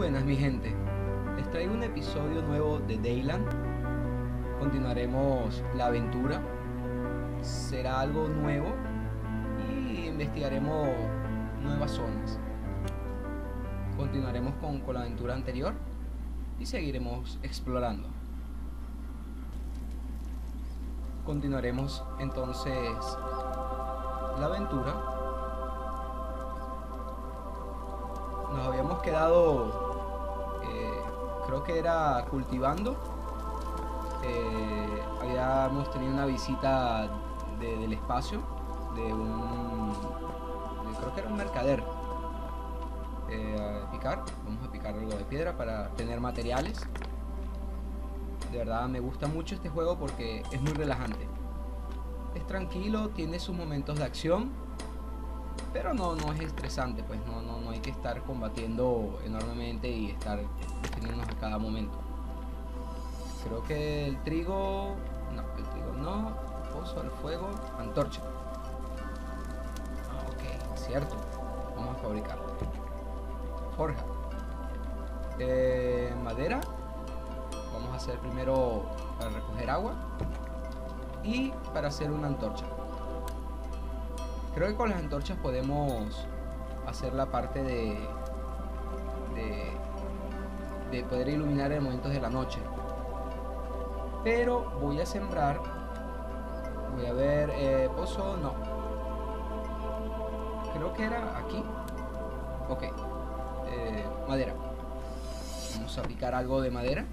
buenas mi gente, les traigo un episodio nuevo de Deiland. Continuaremos la aventura, será algo nuevo y investigaremos nuevas zonas. Continuaremos con la aventura anterior y seguiremos explorando. Continuaremos entonces la aventura. Nos habíamos quedado, creo que era cultivando. Habíamos tenido una visita del espacio, creo que era un mercader. Vamos a picar algo de piedra para tener materiales. De verdad me gusta mucho este juego porque es muy relajante. Es tranquilo, tiene sus momentos de acción, pero no es estresante, pues no hay que estar combatiendo enormemente y estar defendiéndonos a cada momento. Creo que el trigo no, pozo al fuego, antorcha. Ok, cierto, vamos a fabricar. Forja. Madera, vamos a hacer primero para recoger agua y para hacer una antorcha. Creo que con las antorchas podemos hacer la parte de poder iluminar en momentos de la noche. Pero voy a sembrar. Voy a ver, pozo, no. Creo que era aquí. Ok. Madera. Vamos a picar algo de madera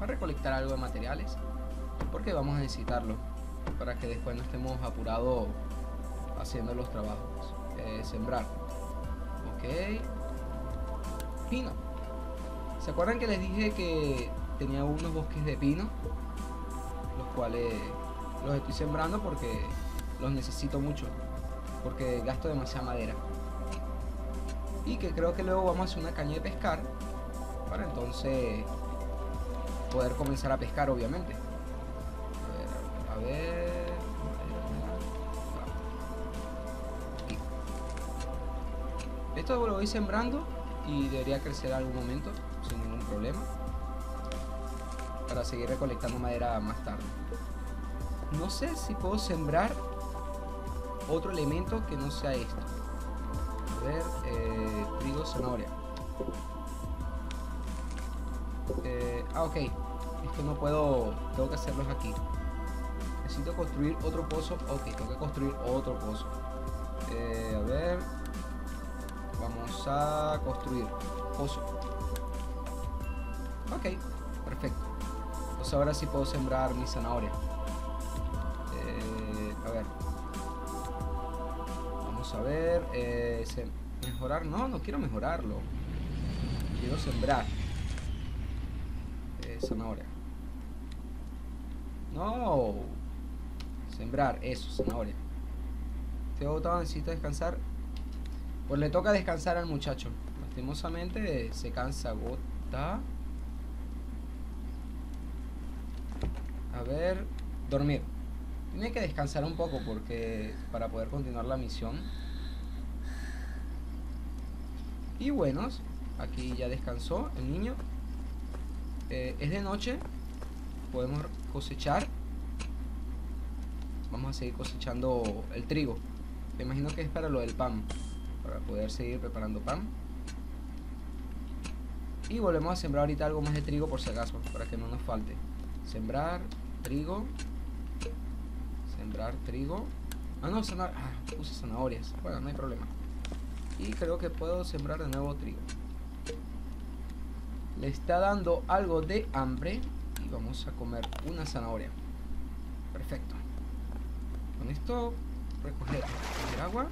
para recolectar algo de materiales, porque vamos a necesitarlo para que después no estemos apurados haciendo los trabajos. Sembrar. Ok. Pino. ¿Se acuerdan que les dije que tenía unos bosques de pino? Los cuales los estoy sembrando porque los necesito mucho, porque gasto demasiada madera. Y que creo que luego vamos a hacer una caña de pescar para entonces poder comenzar a pescar, obviamente. A ver. Esto lo voy sembrando y debería crecer en algún momento sin ningún problema, para seguir recolectando madera más tarde. No sé si puedo sembrar otro elemento que no sea esto. A ver, trigo, zanahoria. Ok, esto no puedo, tengo que hacerlos aquí. Necesito construir otro pozo. Ok, tengo que construir otro pozo. A ver, vamos a construir pozo. Ok, perfecto. Pues ahora sí puedo sembrar mi zanahoria. A ver, vamos a ver, mejorar, no quiero mejorarlo, quiero sembrar zanahoria. No, sembrar, eso, zanahoria. Te agotado, necesito descansar. Pues le toca descansar al muchacho. Lastimosamente se cansa, agota. A ver, dormir. Tiene que descansar un poco porque para poder continuar la misión. Y bueno, aquí ya descansó el niño. Es de noche. Podemos cosechar. Vamos a seguir cosechando el trigo. Me imagino que es para lo del pan, para poder seguir preparando pan. Y volvemos a sembrar ahorita algo más de trigo por si acaso, para que no nos falte. Sembrar trigo. Sembrar trigo. Ah, no, puse zanahorias. Bueno, no hay problema. Y creo que puedo sembrar de nuevo trigo. Le está dando algo de hambre y vamos a comer una zanahoria. Perfecto. Con esto recoger agua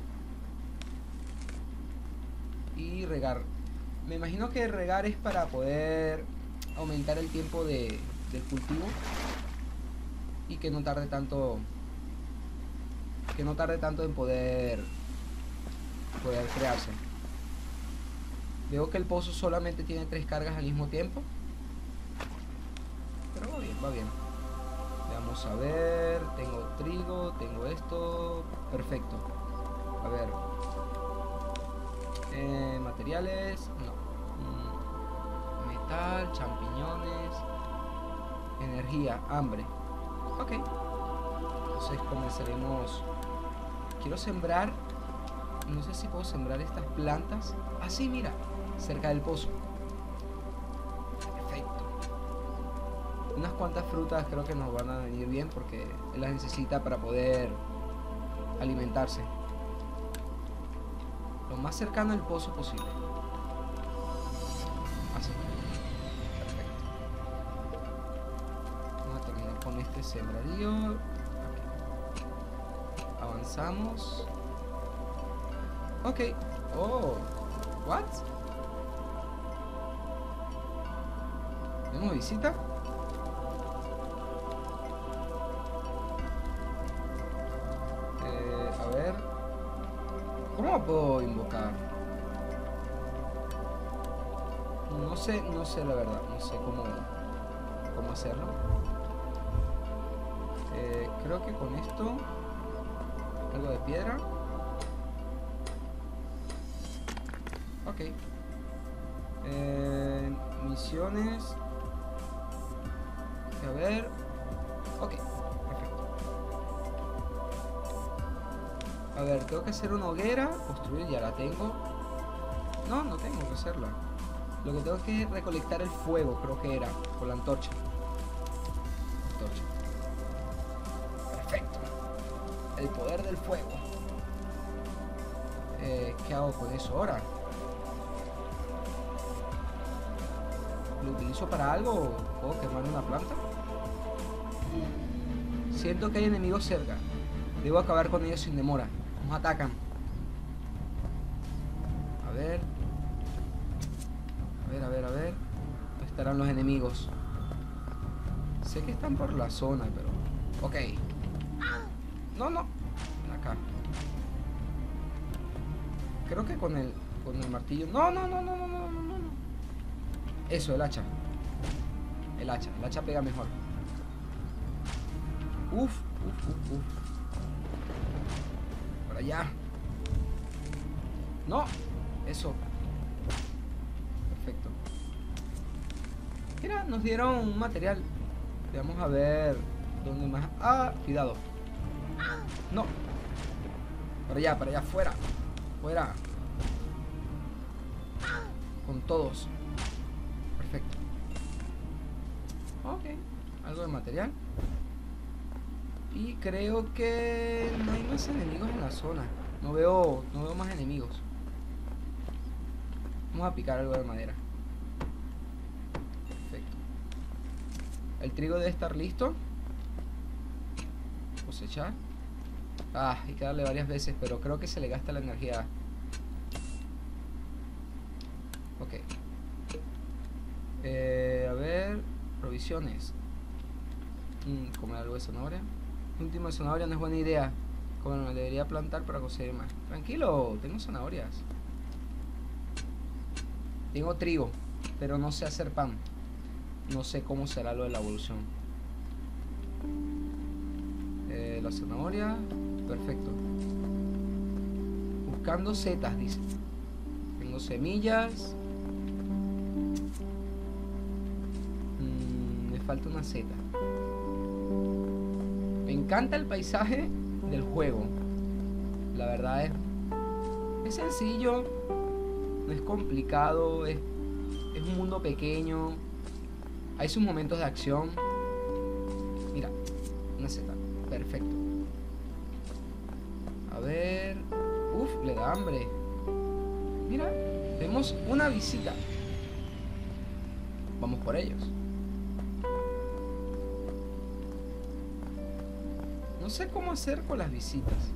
y regar. Me imagino que regar es para poder aumentar el tiempo del cultivo y que no tarde tanto en poder crearse. Veo que el pozo solamente tiene 3 cargas al mismo tiempo, pero va bien, va bien. Vamos a ver, tengo trigo, tengo esto, perfecto. A ver, materiales, no. vegetal, champiñones, energía, hambre. Ok. Entonces comenzaremos. Quiero sembrar. No sé si puedo sembrar estas plantas. Ah, sí, mira. Cerca del pozo. Perfecto. Unas cuantas frutas creo que nos van a venir bien porque él las necesita para poder alimentarse. Lo más cercano al pozo posible. Así. Perfecto. Vamos a terminar con este sembradío. Okay. Avanzamos. Ok. Oh. What? ¿Tenemos visita? A ver. ¿Cómo la puedo invocar? No sé la verdad. No sé cómo hacerlo. Creo que con esto. Algo de piedra. Ok. Misiones. A ver. Ok. Perfecto. A ver, tengo que hacer una hoguera. Construir, ya la tengo. No tengo que hacerla. Lo que tengo que recolectar el fuego, creo que era. Con la antorcha. Perfecto. El poder del fuego. ¿Qué hago con eso ahora? ¿Lo utilizo para algo? ¿Puedo quemar una planta? Siento que hay enemigos cerca. Debo acabar con ellos sin demora. Nos atacan. A ver. A ver. ¿Dónde estarán los enemigos? Sé que están por la zona, pero... Ok. No. Acá. Creo que con el martillo... No. Eso, el hacha. El hacha pega mejor. Uf. Para allá. No. Eso. Perfecto. Mira, nos dieron un material. Vamos a ver dónde más. Ah, cuidado. No. Para allá, fuera. Con todos. Perfecto. Ok. Algo de material. Y creo que no hay más enemigos en la zona. No veo más enemigos. Vamos a picar algo de madera. Perfecto. El trigo debe estar listo. Cosechar. Ah, hay que darle varias veces, pero creo que se le gasta la energía. Ok. A ver, provisiones. Comer algo de zanahoria. El último de zanahoria no es buena idea. Como me debería plantar para conseguir más. Tranquilo, tengo zanahorias. Tengo trigo, pero no sé hacer pan. No sé cómo será lo de la evolución. La zanahoria, perfecto. Buscando setas, dice. Tengo semillas. Falta una seta. Me encanta el paisaje del juego. La verdad es sencillo. No es complicado. Es un mundo pequeño. Hay sus momentos de acción. Mira, una seta. Perfecto. A ver. Uf, le da hambre. Mira, vemos una visita. Vamos por ellos. No sé cómo hacer con las visitas.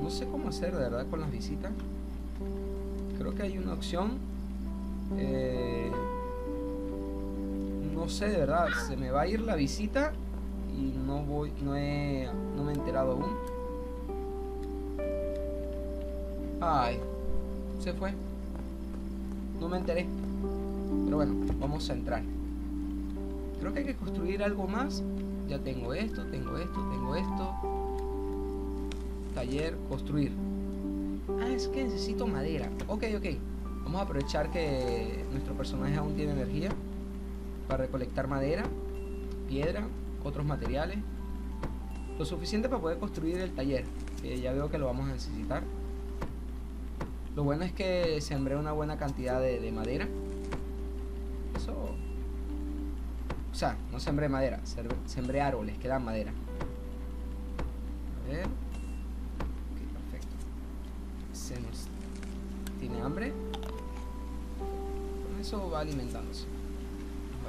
No sé cómo hacer de verdad con las visitas. Creo que hay una opción. No sé de verdad. Se me va a ir la visita y no me he enterado aún. Ay, se fue. No me enteré. Pero bueno, vamos a entrar. Creo que hay que construir algo más. Ya tengo esto, tengo esto. Taller, construir. Ah, es que necesito madera. Ok. Vamos a aprovechar que nuestro personaje aún tiene energía para recolectar madera, piedra, otros materiales. Lo suficiente para poder construir el taller, que ya veo que lo vamos a necesitar. Lo bueno es que sembré una buena cantidad de madera. Eso... O sea, no sembré madera, sembré árboles que dan madera. A ver... Ok, perfecto. Se nos... ¿Tiene hambre? Con eso va alimentándose.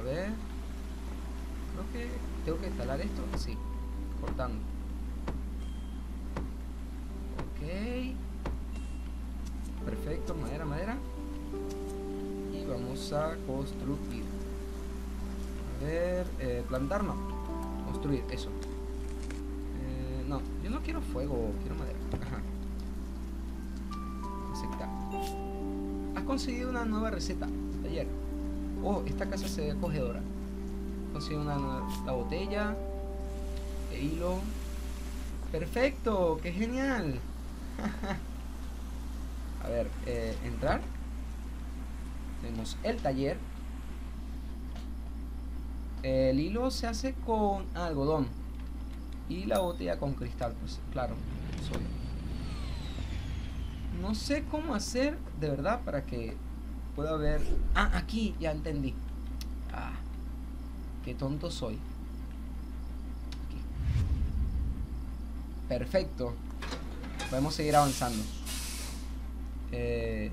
A ver... Creo que... ¿Tengo que instalar esto? Sí. Cortando. Ok. Perfecto, madera, madera. Y vamos a construir. A ver, plantar no. Construir, eso. No, yo no quiero fuego, quiero madera. Ajá. Aceptar. Has conseguido una nueva receta. Taller. Oh, esta casa se ve acogedora. Conseguido una nueva... La botella... hilo. Perfecto, qué genial. A ver, entrar. Tenemos el taller. El hilo se hace con algodón y la botella con cristal, pues claro, solo. No sé cómo hacer de verdad para que pueda ver. Ah, aquí ya entendí. Ah, qué tonto soy. Perfecto. Podemos seguir avanzando. A ver.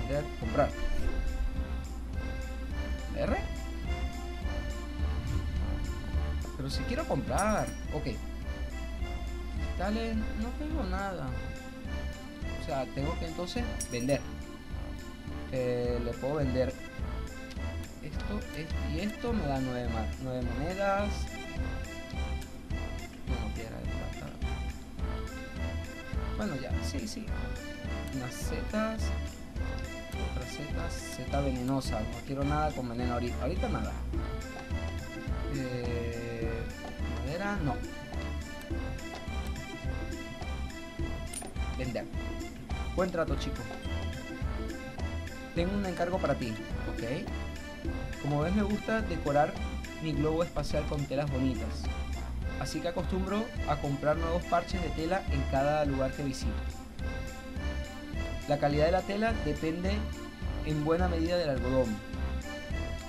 Vender, comprar. ¿R? Pero si quiero comprar. Ok. Dale, no tengo nada. O sea, tengo que entonces vender. Le puedo vender esto, esto y esto. Me da 9 monedas. Bueno, ya, sí. Unas setas. Otras setas. Seta venenosa. No quiero nada con veneno ahorita. Ahorita nada. Madera, no. Vender. Buen trato, chico. Tengo un encargo para ti. Ok. Como ves, me gusta decorar mi globo espacial con telas bonitas. Así que acostumbro a comprar nuevos parches de tela en cada lugar que visito. La calidad de la tela depende en buena medida del algodón.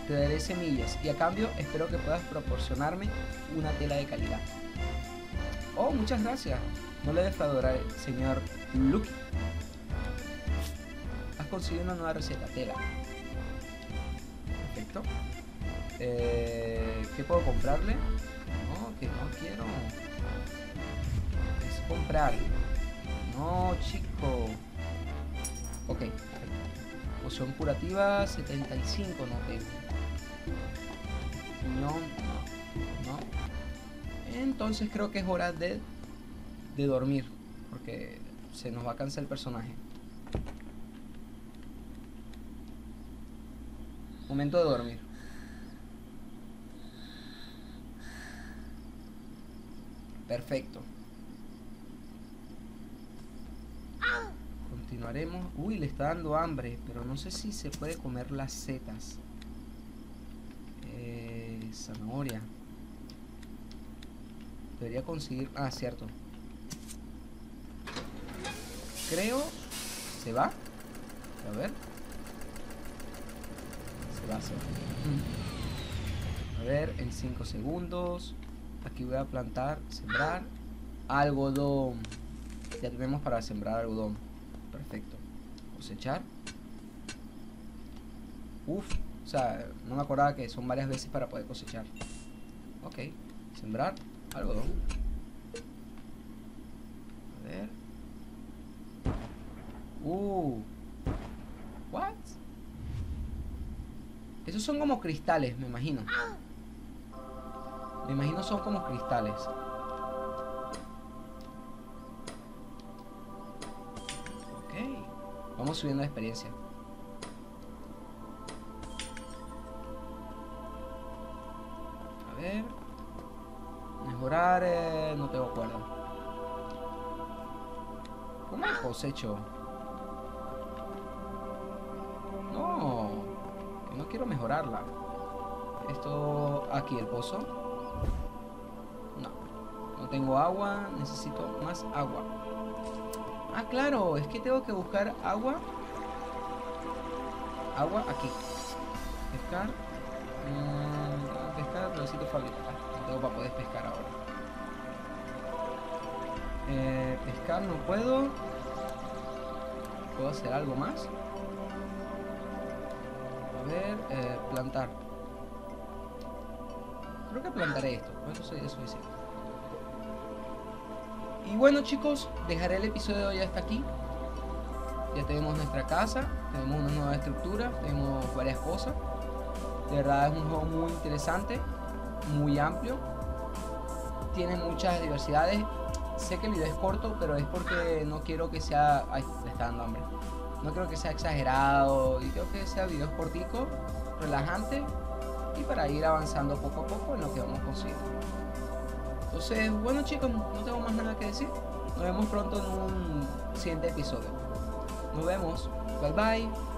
Te daré semillas y a cambio espero que puedas proporcionarme una tela de calidad. Oh, muchas gracias. No le defraudaré, señor Luki. Has conseguido una nueva receta, tela. Perfecto. ¿Qué puedo comprarle? Que no quiero es comprar. No, chico. Ok, poción curativa 75 no tengo. No. Entonces creo que es hora de dormir, porque se nos va a cansar el personaje. Momento de dormir. Perfecto. Continuaremos. Uy, le está dando hambre, pero no sé si se puede comer las setas. Zanahoria. Debería conseguir... Ah, cierto. Creo... ¿Se va? A ver. Se va. A ver, en 5 segundos... Aquí voy a plantar, sembrar algodón. Ya tenemos para sembrar algodón. Perfecto. Cosechar. Uf, o sea, no me acordaba que son varias veces para poder cosechar. Ok, sembrar algodón. A ver. What? Esos son como cristales, me imagino. Me imagino son como cristales. Ok. Vamos subiendo la experiencia. A ver. Mejorar... no tengo cuerda. ¿Cómo cosecho? quiero mejorarla. Esto aquí, el pozo. No, no tengo agua, necesito más agua. Ah, claro, es que tengo que buscar agua. Agua aquí. Pescar. Pescar, pero necesito fabricar. No tengo para poder pescar ahora. Pescar no puedo. ¿Puedo hacer algo más? A ver, plantar. Creo que plantaré esto. Bueno, sería suficiente. Y bueno, chicos, dejaré el episodio de hoy hasta aquí. Ya tenemos nuestra casa, tenemos una nueva estructura, tenemos varias cosas. De verdad es un juego muy interesante, muy amplio. Tiene muchas diversidades. Sé que el video es corto, pero es porque no quiero que sea... Ay, le está dando hambre. No creo que sea exagerado. Y creo que sea videos corticos, relajante. Y para ir avanzando poco a poco en lo que vamos consiguiendo. Entonces, bueno chicos, no tengo más nada que decir. Nos vemos pronto en un siguiente episodio. Nos vemos. Bye bye.